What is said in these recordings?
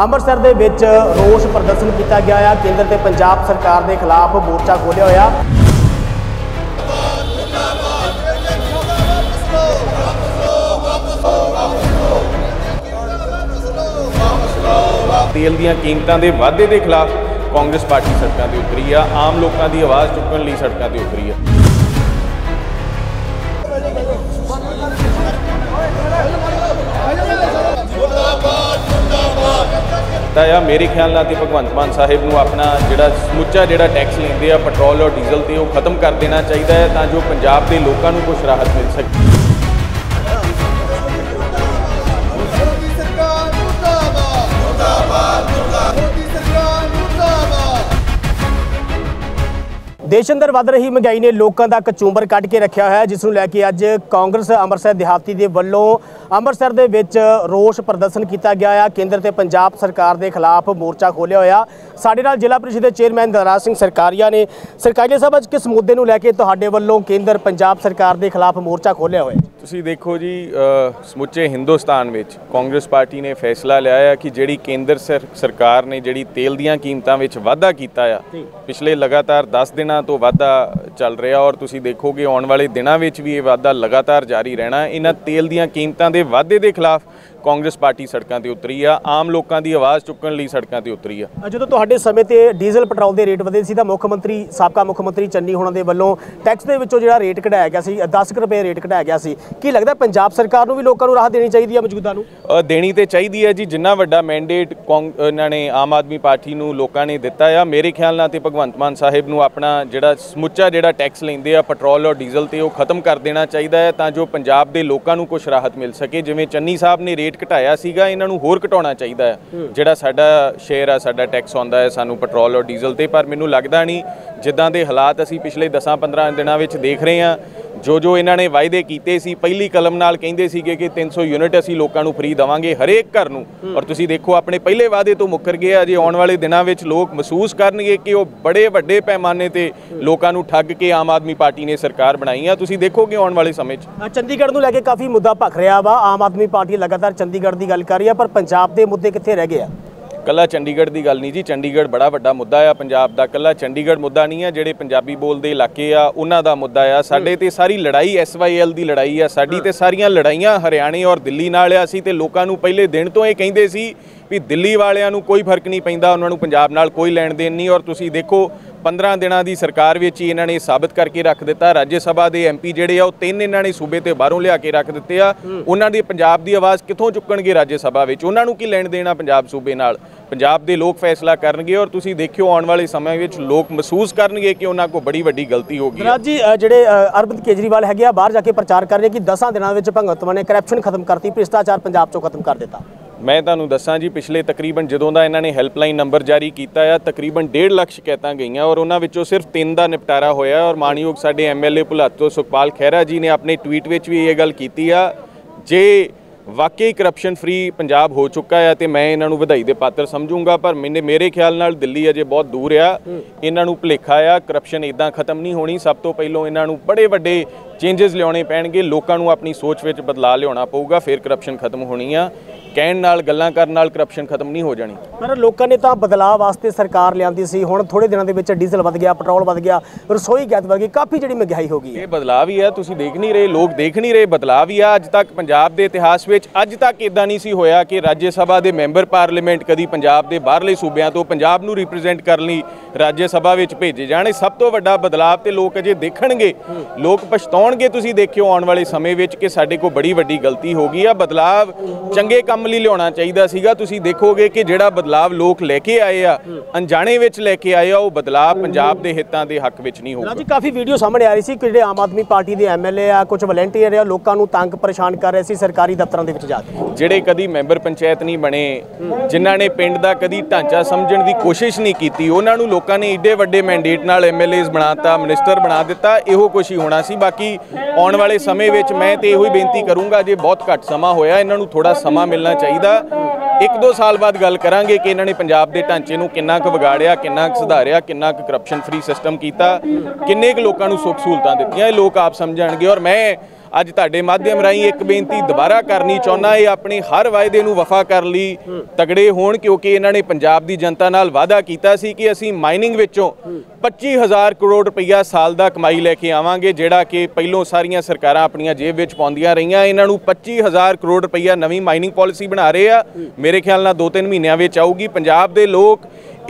ਅੰਮ੍ਰਿਤਸਰ ਦੇ ਵਿੱਚ ਰੋਸ ਪ੍ਰਦਰਸ਼ਨ ਕੀਤਾ ਗਿਆ ਆ। ਕੇਂਦਰ ਤੇ ਪੰਜਾਬ ਸਰਕਾਰ ਦੇ ਖਿਲਾਫ ਮੋਰਚਾ ਖੋਲ੍ਹਿਆ ਹੋਇਆ। ਤੇਲ ਦੀਆਂ ਕੀਮਤਾਂ ਦੇ ਵਾਧੇ ਦੇ ਖਿਲਾਫ ਕਾਂਗਰਸ ਪਾਰਟੀ ਸੜਕਾਂ ਤੇ ਉਤਰੀ ਆ। ਆਮ ਲੋਕਾਂ ਦੀ ਆਵਾਜ਼ ਚੁੱਕਣ ਲਈ ਸੜਕਾਂ ਤੇ ਉਤਰੀ ਆ। या मेरे ख्याल नाल भगवंत मान साहिब नूं अपना जिहड़ा समुचा जिहड़ा टैक्स लेंदे आ पेट्रोल और डीजल ते ओह खत्म कर देना चाहिए है तां जो पंजाब दे लोकां नूं कुछ राहत मिल सके। देश अंदर वध रही महंगाई ने लोगों का कचूंबर कढ़ के रखा है, जिसनू लैके अज कांग्रेस अमृतसर देहाती के वलों अमृतसर दे विच रोष प्रदर्शन किया गया। केंद्र ते पंजाब सरकार के खिलाफ मोर्चा खोलिया होया। साडे नाल जिला परिषद के चेयरमैन दलराज सिंह सरकारिया ने। सरकारिया साहब, अज किस मुद्दे नू लैके तुहाडे वलों केंद्र पंजाब सरकार के खिलाफ मोर्चा खोलिया होया? तुसीं देखो जी, समुचे हिंदुस्तान विच कांग्रेस पार्टी ने फैसला लिया है कि जिहड़ी केंद्र सरकार ने जिहड़ी तेल दीयां कीमतां विच वाधा कीता आ, पिछले लगातार 10 दिन तो वाधा चल रहा और तुसीं देखोगे आने वाले दिनों में भी ये वाधा लगातार जारी रहना। इन्हां तेल दीयां कीमतां दे वाधे दे खिलाफ कांग्रेस पार्टी सड़कों पर उतरी आ। आम लोगों की आवाज़ चुकन लिए सड़कों पर उतरी आ। जो तुहाडे समय पर डीजल पेट्रोल के रेट वधे सी तां मुख्यमंत्री साबका मुख्यमंत्री चन्नी होना दे वल्लों टैक्स दे विचों जिहड़ा रेट कढाया गया सी 10 रुपए रेट कढाया गया सी। की लगदा पंजाब सरकार नूं वी लोकां नूं राहत देनी चाहीदी आ? मौजूदा नूं देनी ते चाहीदी है जी। जिन्ना वड्डा मैंडेट इन्हां ने आम आदमी पार्टी नूं लोकां ने दित्ता आ, मेरे ख्याल नाल ते भगवंत मान साहिब नूं अपना जिहड़ा समुचा जिहड़ा टैक्स लैंदे आ पेट्रोल और डीजल ते ओह खत्म कर देना चाहीदा है तां जो पंजाब दे लोकां नूं कुछ राहत मिल सके। जिवें चन्नी साहब ने रेट घटाया सीगा, इन्हां नूं होर घटाउणा चाहीदा है। जिहड़ा साडा शेयर आ, साडा टैक्स आउंदा है सानूं पेट्रोल और डीजल ते, पर मैनूं लगदा नहीं जिद्दां दे हालात असीं पिछले 10-15 दिनां विच देख रहे हां। जो इन्हां ने वायदे कीते सी, पहली कलम नाल कहिंदे सीगे कि 300 यूनिट असीं लोकां नूं फ्री देवांगे हरेक घर नूं, और तुसीं देखो अपने पहले वादे तो मुकर गए आ। जे आउण वाले दिनां विच लोक महसूस करनगे कि ओह बड़े वड्डे पैमाने ते लोकां नूं ठग के आम आदमी पार्टी ने सरकार बनाई आ, तुसीं देखोगे आउण वाले समय 'ਚ। चंडीगढ़ नूं लैके काफ़ी मुद्दा भख रहा वा, आम आदमी पार्टी लगातार चंडीगढ़ की गल कर रही है, पर पंजाब के मुद्दे कित्थे रह गए आ? कला चंडीगढ़ की गल नहीं जी, चंडीगढ़ बड़ा वड्डा मुद्दा आ पंजाब का। कला चंडीगढ़ मुद्दा नहीं है, जिहड़े पंजाबी बोलदे इलाके आ उन्हां दा मुद्दा आ। साडे ते सारी लड़ाई SYL की लड़ाई आ, साडी ते सारियां लड़ाइयां हरियाणे और दिल्ली नाल आ। असीं ते लोकां नूं पहले दिन तो ये कहिंदे सी भी दिल्ली वालियां नूं कोई फर्क नहीं पैंदा, उन्हां नूं पंजाब नाल कोई लैण देण नहीं, और तुसीं देखो 15 दिनों की सरकार विच ही इन्हां ने साबित करके रख दिता। राज्य सभा के MP जिहड़े आ ओह 3 इन्हां ने सूबे ते बाहरों लिया के रख दिते आ। उन्हां दी पंजाब की आवाज़ कित्थों चुक्कणगे? राज्य सभा विच उन्हां नूं की लैण देना पंजाब सूबे नाल? पंजाब के लोग फैसला करनगे और तुसीं देखियो आने वाले समय में लोग महसूस करनगे कि उन्हां को बड़ी वड्डी गलती हो गई। राज जी, जिहड़े अरविंद केजरीवाल हैगे आ बाहर जाके प्रचार कर रहे कि 10 दिनों में भगवंत मान ने करप्शन खत्म करती, भ्रिष्टाचार पंजाब चों खत्म कर दिता। मैं तुहानूं दस्सां जी, पिछले तकरीबन जदों दा इन्हां ने हैल्पलाइन नंबर जारी किया है तकरीबन 1.5 लाख शिकायतां गईयां और उन्हां विचों सिर्फ 3 का निपटारा होया। और माणयोग साडे MLA भुलातो सुखपाल खैहरा जी ने अपने ट्वीट विच भी ये गल कीती आ जे वाकई करप्शन फ्री पंजाब हो चुका है तो मैं इन्हां नूं वधाई दे पात्र समझूंगा। पर मेरे ख्याल नाल दिल्ली अजे बहुत दूर आ, इन्हां नूं भुलेखा आ। करप्शन इदां खत्म नहीं होनी, सब तो पहलों इन्हां नूं बड़े वड्डे चेंजेस लियाने पैणगे, लोकां नूं अपनी सोच विच बदलाव लियाना पऊगा, फिर करप्शन खत्म होनी आ। ਕਹਿਣ ਨਾਲ ਗੱਲਾਂ ਕਰਨ ਨਾਲ ਕਰਪਸ਼ਨ ਖਤਮ ਨਹੀਂ ਹੋ ਜਾਣੀ। ਪਰ ਲੋਕਾਂ ਨੇ ਤਾਂ ਬਦਲਾਅ ਵਾਸਤੇ ਸਰਕਾਰ ਲਿਆਂਦੀ ਸੀ, ਹੁਣ ਥੋੜੇ ਦਿਨਾਂ ਦੇ ਵਿੱਚ ਡੀਜ਼ਲ ਵੱਧ ਗਿਆ, ਪੈਟਰੋਲ ਵੱਧ ਗਿਆ, ਰਸੋਈ ਗੈਸ ਵੱਧ ਗਈ, ਕਾਫੀ ਜਿਹੜੀ ਮਹਿੰਗਾਈ ਹੋ ਗਈ। ਇਹ ਬਦਲਾਅ ਵੀ ਆ, ਤੁਸੀਂ ਦੇਖ ਨਹੀਂ ਰਹੇ, ਲੋਕ ਦੇਖ ਨਹੀਂ ਰਹੇ, ਬਦਲਾਅ ਵੀ ਆ। ਅੱਜ ਤੱਕ ਪੰਜਾਬ ਦੇ ਇਤਿਹਾਸ ਵਿੱਚ ਅੱਜ ਤੱਕ ਇਦਾਂ ਨਹੀਂ ਸੀ ਹੋਇਆ ਕਿ ਰਾਜ ਸਭਾ ਦੇ ਮੈਂਬਰ ਪਾਰਲੀਮੈਂਟ ਕਦੀ ਪੰਜਾਬ ਦੇ ਬਾਹਰਲੇ ਸੂਬਿਆਂ ਤੋਂ ਪੰਜਾਬ ਨੂੰ ਰਿਪਰੈਜ਼ੈਂਟ ਕਰਨ ਲਈ ਰਾਜ ਸਭਾ ਵਿੱਚ ਭੇਜੇ ਜਾਣੇ। ਸਭ ਤੋਂ ਵੱਡਾ ਬਦਲਾਅ ਤੇ ਲੋਕ ਅਜੇ ਦੇਖਣਗੇ, ਲੋਕ ਪਛਤਾਉਣਗੇ। ਤੁਸੀਂ ਦੇਖਿਓ ਆਉਣ ਵਾਲੇ ਸਮੇਂ ਵਿੱਚ ਕਿ ਸਾਡੇ ਕੋਲ ਬੜੀ ਵੱਡੀ ਗਲਤੀ ਹੋ ਗਈ ਆ। ਬਦਲਾਅ ਚੰਗੇ ਕੰਮ ਲਈ ਲਿਆਉਣਾ ਚਾਹੀਦਾ ਸੀਗਾ। ਤੁਸੀਂ ਦੇਖੋਗੇ ਕਿ ਜਿਹੜਾ ਬਦਲਾਵ ਲੋਕ ਲੈ ਕੇ ਆਏ ਆ ਅਣਜਾਣੇ ਵਿੱਚ ਲੈ ਕੇ ਆਏ ਆ ਉਹ ਬਦਲਾਅ ਪੰਜਾਬ ਦੇ ਹਿੱਤਾਂ ਦੇ ਹੱਕ ਵਿੱਚ ਨਹੀਂ ਹੋਊਗਾ। ਜੀ, ਕਾਫੀ ਵੀਡੀਓ ਸਾਹਮਣੇ ਆ ਰਹੀ ਸੀ ਕਿ ਜਿਹੜੇ ਆਮ ਆਦਮੀ ਪਾਰਟੀ ਦੇ MLA ਆ, ਕੁਝ ਵਲੰਟੀਅਰ ਆ, ਲੋਕਾਂ ਨੂੰ ਤੰਗ ਪਰੇਸ਼ਾਨ ਕਰ ਰਹੇ ਸੀ ਸਰਕਾਰੀ ਦਫ਼ਤਰਾਂ ਦੇ ਵਿੱਚ ਜਾ ਕੇ। ਜਿਹੜੇ ਕਦੀ ਮੈਂਬਰ ਪੰਚਾਇਤ ਨਹੀਂ ਬਣੇ, ਜਿਨ੍ਹਾਂ ਨੇ ਪਿੰਡ ਦਾ ਕਦੀ ਢਾਂਚਾ ਸਮਝਣ ਦੀ ਕੋਸ਼ਿਸ਼ ਨਹੀਂ ਕੀਤੀ, ਉਹਨਾਂ ਨੂੰ ਲੋਕਾਂ ਨੇ ਏਡੇ ਵੱਡੇ ਮੈਂਡੇਟ ਨਾਲ MLAs ਬਣਾਤਾ, ਮਿਨਿਸਟਰ ਬਣਾ ਦਿੱਤਾ। ਇਹੋ ਕੁਛ ਹੀ ਹੋਣਾ ਸੀ। ਬਾਕੀ ਆਉਣ ਵਾਲੇ ਸਮੇਂ ਵਿੱਚ ਮੈਂ ਤੇ ਇਹੋ ਹੀ ਬੇਨਤੀ ਕਰੂੰਗਾ, ਜੇ ਬਹੁਤ ਘੱਟ ਸਮਾਂ ਹੋਇਆ, ਇਹਨਾਂ ਨੂੰ ਥੋੜਾ ਸਮਾਂ ਮਿਲਣਾ ਚਾਹੀਦਾ। 1-2 ਸਾਲ बाद गल करांगे कि इन्होंने पंजाब के ढांचे को कितना क बिगाड़िया, कितना क सुधारिया, कितना क करप्शन फ्री सिस्टम किया, किन्ने क लोगों को सुख सहूलतां दित्तियां। लोग आप समझणगे। और मैं ਅੱਜ ਤੁਹਾਡੇ ਮਾਧਿਅਮ ਰਾਹੀਂ ਇੱਕ ਬੇਨਤੀ ਦੁਬਾਰਾ ਕਰਨੀ ਚਾਹੁੰਦਾ, ਇਹ ਆਪਣੇ ਹਰ ਵਾਅਦੇ ਨੂੰ ਵਫਾ ਕਰ ਲਈ ਤਗੜੇ ਹੋਣ, ਕਿਉਂਕਿ ਇਹਨਾਂ ਨੇ ਪੰਜਾਬ ਦੀ ਜਨਤਾ ਨਾਲ ਵਾਅਦਾ ਕੀਤਾ ਸੀ ਕਿ ਅਸੀਂ ਮਾਈਨਿੰਗ ਵਿੱਚੋਂ 25000 ਕਰੋੜ ਰੁਪਈਆ ਸਾਲ ਦਾ ਕਮਾਈ ਲੈ ਕੇ ਆਵਾਂਗੇ, ਜਿਹੜਾ ਕਿ ਪਹਿਲੋਂ ਸਾਰੀਆਂ ਸਰਕਾਰਾਂ ਆਪਣੀਆਂ ਜੇਬ ਵਿੱਚ ਪਾਉਂਦੀਆਂ ਰਹੀਆਂ। ਇਹਨਾਂ ਨੂੰ 25000 ਕਰੋੜ ਰੁਪਈਆ ਨਵੀਂ ਮਾਈਨਿੰਗ ਪੋਲਿਸੀ ਬਣਾ ਰਹੇ ਆ, ਮੇਰੇ ਖਿਆਲ ਨਾਲ 2-3 ਮਹੀਨਿਆਂ ਵਿੱਚ ਆਊਗੀ। ਪੰਜਾਬ ਦੇ लोग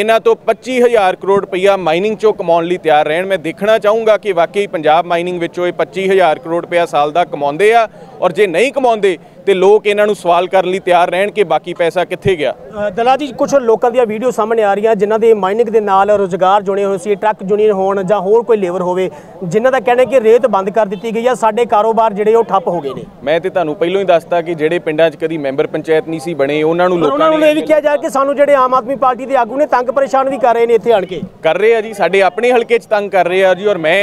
इन्हों तो 25,000 करोड़ रुपया माइनिंग चो कमाने लिए तैयार रहन। मैं देखना चाहूँगा कि वाकई पंजाब माइनिंग 25,000 करोड़ रुपया साल का कमाते हैं, और जे नहीं कमाते तो लोग इन्हों सवाल करने लिए तैयार रहन कि बाकी पैसा कित्थे गया। दला जी, कुछ लोगों दी वीडियो सामने आ रही हैं जिन्हों के माइनिंग के नाल रोजगार जुड़े हुए सी, ट्रक यूनियन होण जां होर कोई लेबर होवे, जिन्हां दा कहना है कि रेत बंद कर दी गई है, साडे कारोबार जिहड़े ओह ठप्प हो गए ने। मैं तो तुहानूं पहिलों ही दसता कि जिहड़े पिंडां 'च कदी मैंबर पंचायत नहीं सी बणे, उन्हां नूं लोकां ने भी किहा जा कि सानूं जिहड़े आम आदमी पार्टी दे आगू ने तंग परेशान भी कर रहे हैं, इत्थे आण के कर रहे हैं जी, साडे अपने हलके 'च तंग कर रहे हैं जी। और मैं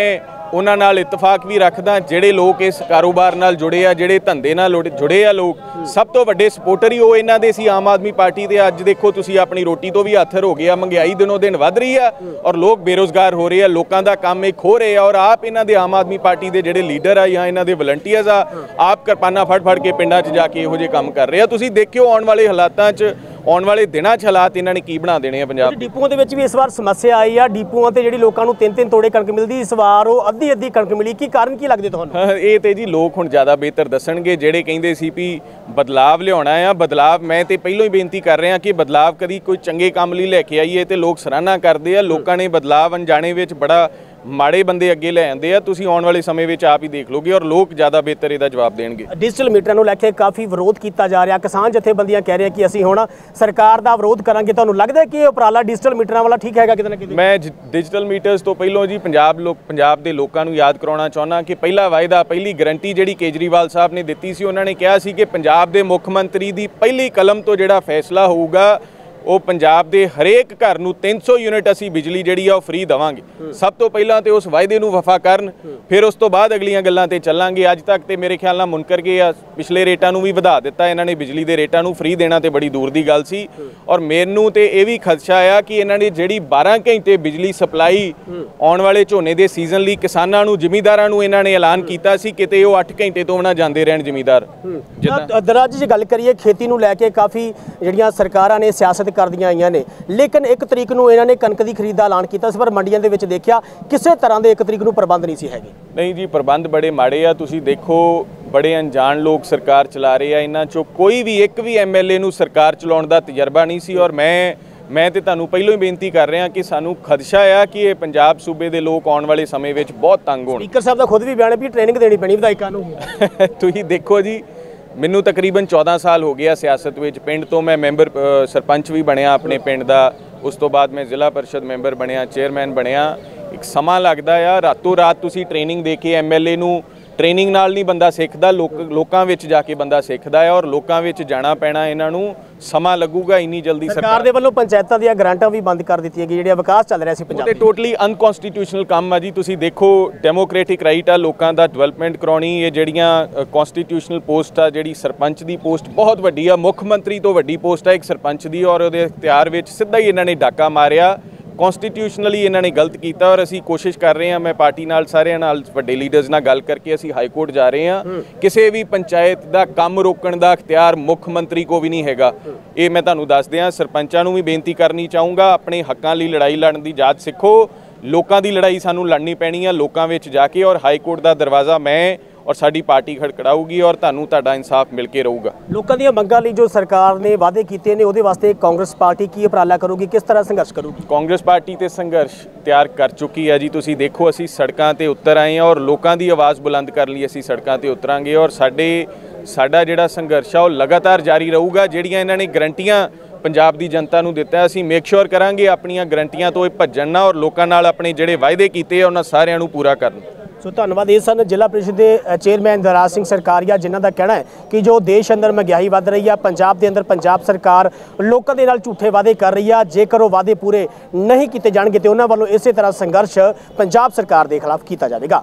उन्हां नाल इतफाक भी रखदा, जिहड़े लोग इस कारोबार नाल जुड़े आ, जिहड़े धंधे नाल जुड़े आ, लोग सब तो वड्डे सपोर्टर ही वो इन्हां दे सी आम आदमी पार्टी दे। अज देखो तुसीं अपनी रोटी तो भी हाथर हो गया, महंगाई दिनों दिन वध रही है और लोग बेरोजगार हो रहे हैं, लोगों का काम एक खो रहे हैं। और आप इन्हां दे आम आदमी पार्टी दे जिहड़े लीडर आ जां इन्हां दे वलंटीयर्स आ, आप किरपाना फड़ के पिंडां 'च जाके इहो जिहे काम कर रहे आ। तुसीं देखियो आउण वाले हालातां 'च आने वाले दिनों हालात इन्होंने की बना देने हैं। पंजाब डिपुओं के भी इस बार समस्या आई है, डिपुओं से जी लोगों को 3-3 तोड़े कणक मिलती, इस बार वो अद्धी कणक मिली, की कारण की लगते तुहानूं? ये तो जी लोग हुण ज़्यादा बेहतर दसणगे, जिहड़े कहिंदे सी भी बदलाव लिआउणा आ। बदलाव मैं तो पहलों ही बेनती कर रहा कि बदलाव कभी कोई चंगे काम लई लैके आईए तो लोग सराहना करते हैं, लोगों ने बदलाव अनजाणे विच बड़ा माड़े बंदे अगे लै आंदे आ। तुसीं आउण वाले समय में आप ही देख लोगे और लोग ज़्यादा बेहतर इसदा जवाब देणगे। डिजिटल मीटरां नूं लैके काफ़ी विरोध किया जा रहा, किसान जथेबंदियां कह रही कि असीं हुण सरकार दा विरोध करांगे, तुहानूं लगदा है कि ये उपराला डिजिटल मीटरां वाला ठीक हैगा किते ना किते? मैं डिजिटल मीटर्स तो पहलों जी पंजाब दे लोकां नूं याद करवाउणा चाहुंदा कि पहला वायदा पहली गरंटी जिहड़ी केजरीवाल साहब ने दित्ती सी, उन्होंने कहा सी कि पंजाब दे मुख मंत्री दी पहली कलम तो जिहड़ा फैसला होऊगा ਉਹ ਪੰਜਾਬ ਦੇ ਹਰੇਕ ਘਰ ਨੂੰ 300 ਯੂਨਿਟ ਅਸੀਂ ਬਿਜਲੀ ਜਿਹੜੀ ਆ ਉਹ ਫ੍ਰੀ ਦੇਵਾਂਗੇ। ਸਭ ਤੋਂ ਪਹਿਲਾਂ ਤੇ ਉਸ ਵਾਅਦੇ ਨੂੰ ਵਫਾ ਕਰਨ, ਫਿਰ ਉਸ ਤੋਂ ਬਾਅਦ ਅਗਲੀਆਂ ਗੱਲਾਂ ਤੇ ਚੱਲਾਂਗੇ। ਅੱਜ ਤੱਕ ਤੇ ਮੇਰੇ ਖਿਆਲ ਨਾਲ ਮੁਨਕਰ ਗਏ ਆ, ਪਿਛਲੇ ਰੇਟਾਂ ਨੂੰ ਵੀ ਵਧਾ ਦਿੱਤਾ ਇਹਨਾਂ ਨੇ, ਬਿਜਲੀ ਦੇ ਰੇਟਾਂ ਨੂੰ ਫ੍ਰੀ ਦੇਣਾ ਤੇ ਬੜੀ ਦੂਰ ਦੀ ਗੱਲ ਸੀ। ਔਰ ਮੈਨੂੰ ਤੇ ਇਹ ਵੀ ਖਦਸ਼ਾ ਆ ਕਿ ਇਹਨਾਂ ਨੇ ਜਿਹੜੀ 12 ਘੰਟੇ ਬਿਜਲੀ ਸਪਲਾਈ ਆਉਣ ਵਾਲੇ ਝੋਨੇ ਦੇ ਸੀਜ਼ਨ ਲਈ ਕਿਸਾਨਾਂ ਨੂੰ, ਜ਼ਿਮੀਂਦਾਰਾਂ ਨੂੰ ਇਹਨਾਂ ਨੇ ਐਲਾਨ ਕੀਤਾ ਸੀ, ਕਿਤੇ ਉਹ 8 ਘੰਟੇ ਤੋਂ ਨਾ ਜਾਂਦੇ ਰਹਿਣ ਜ਼ਿਮੀਂਦਾਰ। ਦਰਾਜ ਜੇ ਗੱਲ ਕਰੀਏ ਖੇਤੀ ਨੂੰ ਲੈ ਕੇ ਕਾਫੀ ਜਿਹੜੀਆਂ ਸਰਕਾਰਾਂ ਨੇ ਸਿਆਸਤ कर दी आई ने, लेकिन 1 तरीक को इन्होंने कणक की खरीद का ऐलान किया, पर मंडियों के विच देखिया किसी तरह के 1 तरीक को प्रबंध नहीं सी हैगे। नहीं जी, प्रबंध बड़े माड़े आ। तुसी देखो बड़े अनजान लोग सरकार चला रहे हैं, इन्हां चों कोई भी एक भी MLA नूं सरकार चलाउण दा तजर्बा नहीं सी। और मैं तो तुहानूं पहलों ही बेनती कर रहा कि सानूं खदशा है कि पंजाब सूबे के लोग आने वाले समय में बहुत तंग होण। स्पीकर साहब का खुद भी बयान है भी ट्रेनिंग देनी पैनी विधायकों नूं। तुसीं देखो जी, मैनू तकरीबन 14 साल हो गया सियासत में, पिंड तो मैं मैंबर सरपंच भी बनया अपने पिंड का, उस तो बाद मैं जिला परिषद मैंबर बनया, चेयरमैन बनया। एक समा लगता है, रातों रात तुसी ट्रेनिंग दे के MLA नू ट्रेनिंग नाल नहीं बंदा सीखता, लोकां विच जाके बंदा सीखता है, और लोकां विच जाना पैना इन्हां नू ਸਮਾਂ ਲੱਗੂਗਾ। ਇੰਨੀ ਜਲਦੀ ਸਰਕਾਰ ਦੇ ਵੱਲੋਂ ਪੰਚਾਇਤਾਂ ਦੀਆਂ ਗ੍ਰਾਂਟਾਂ ਵੀ ਬੰਦ ਕਰ ਦਿੱਤੀਆਂ ਗਈਆਂ ਜਿਹੜੀਆਂ ਵਿਕਾਸ ਚੱਲ ਰਿਹਾ ਸੀ ਪੰਜਾਬ ਦੇ। ਟੋਟਲੀ ਅਨਕਨਸਟੀਟਿਊਸ਼ਨਲ ਕੰਮ ਆ ਜੀ। ਤੁਸੀਂ ਦੇਖੋ ਡੈਮੋਕ੍ਰੈਟਿਕ ਰਾਈਟ ਆ ਲੋਕਾਂ ਦਾ ਡਿਵੈਲਪਮੈਂਟ ਕਰਾਉਣੀ, ਇਹ ਜਿਹੜੀਆਂ ਕਨਸਟੀਟਿਊਸ਼ਨਲ ਪੋਸਟ ਆ, ਜਿਹੜੀ ਸਰਪੰਚ ਦੀ ਪੋਸਟ ਬਹੁਤ ਵੱਡੀ ਆ, ਮੁੱਖ ਮੰਤਰੀ ਤੋਂ ਵੱਡੀ ਪੋਸਟ ਆ ਇੱਕ ਸਰਪੰਚ ਦੀ, ਔਰ ਉਹਦੇ ਇਖਤਿਆਰ ਵਿੱਚ ਸਿੱਧਾ ਹੀ ਇਹਨਾਂ ਨੇ ਡਾਕਾ ਮਾਰਿਆ। ਕਨਸਟੀਟਿਊਸ਼ਨਲੀ ਇਹਨਾਂ ਨੇ ਗਲਤ ਕੀਤਾ, ਔਰ ਅਸੀਂ ਕੋਸ਼ਿਸ਼ ਕਰ ਰਹੇ ਹਾਂ, ਮੈਂ ਪਾਰਟੀ ਨਾਲ ਸਾਰਿਆਂ ਨਾਲ ਵੱਡੇ ਲੀਡਰਸ ਨਾਲ ਗੱਲ ਕਰਕੇ ਅਸੀਂ ਹਾਈ ਕੋਰਟ ਜਾ ਰਹੇ ਹਾਂ। ਕਿਸੇ ਵੀ ਪੰਚਾਇਤ ਦਾ ਕੰਮ ਰੋਕਣ ਦਾ ਅਖਤਿਆਰ ਮੁੱਖ ਮੰਤਰੀ ਕੋ ਵੀ ਨਹੀਂ ਹੈਗਾ, ਇਹ ਮੈਂ ਤੁਹਾਨੂੰ ਦੱਸ ਦਿਆਂ। ਸਰਪੰਚਾਂ ਨੂੰ ਵੀ ਬੇਨਤੀ ਕਰਨੀ ਚਾਹੂੰਗਾ, ਆਪਣੇ ਹੱਕਾਂ ਲਈ ਲੜਾਈ ਲੜਨ ਦੀ ਜਾਚ ਸਿੱਖੋ। ਲੋਕਾਂ ਦੀ ਲੜਾਈ ਸਾਨੂੰ ਲੜਨੀ ਪੈਣੀ ਆ ਲੋਕਾਂ ਵਿੱਚ ਜਾ ਕੇ, ਔਰ ਹਾਈ ਕੋਰਟ ਦਾ ਦਰਵਾਜ਼ਾ ਮੈਂ और साड़ी पार्टी खड़खड़ाऊगी और तुहानूं तुहाडा इंसाफ मिल के रहूगा। लोगों दी मंगां लई जो सरकार ने वादे कीते ने उहदे वास्ते कांग्रेस पार्टी की उपराला करूगी, किस तरह संघर्ष करूगी? कांग्रेस पार्टी ते संघर्ष तैयार कर चुकी है जी। तुसीं देखो असीं सड़कां ते उतर आए हैं और लोगों की आवाज़ बुलंद कर लई असीं सड़कां ते उतरांगे, और साडा जिहड़ा संघर्ष आ उह लगातार जारी रहूगा। जिहड़ियां इन्हां ने गारंटियां पंजाब की जनता को दिता, असीं मेक श्योर करांगे अपणियां गारंटियां तो भज्जण ना, और लोकां नाल अपने जिहड़े वायदे कीते उहनां सारिआं नूं पूरा करन। तो धन्यवाद। ये सन जिला परिषद के चेयरमैन दलजीत सिंह सरकारिया, जिन्हों का कहना है कि जो देश अंदर महंगाई वध रही है, पंजाब के अंदर पंजाब सरकार लोगों के नाल झूठे वादे कर रही है, जेकर वो वादे पूरे नहीं किए जाएंगे तो उन्होंने वालों इस तरह संघर्ष पंजाब सरकार के खिलाफ किया जाएगा।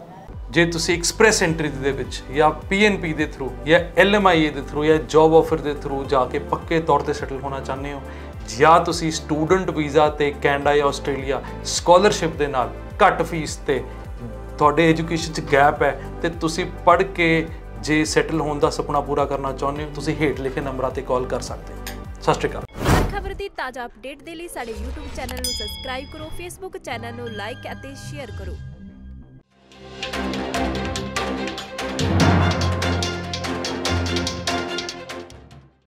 जे तुसीं एक्सप्रैस एंट्री दे विच या PNP के थ्रू या LMIA के थ्रू या जॉब ऑफर के थ्रू जाके पक्के तौर पर सैटल होना चाहते हो, या तुसीं स्टूडेंट वीज़ा ते कैनेडा या आस्ट्रेलिया स्कॉलरशिप के नाल घट फीस ते ਤੁਹਾਡੇ एजुकेशन 'ਚ गैप है तो तुसीं पढ़ के जे सैटल होने का सपना पूरा करना चाहते हो तुसीं हेठ लिखे नंबर पर कॉल कर सकते हो। सत श्री अकाल। हर खबर की ताज़ा अपडेट के लिए साडे यूट्यूब चैनल को सबसक्राइब करो, फेसबुक चैनल को लाइक और शेयर करो।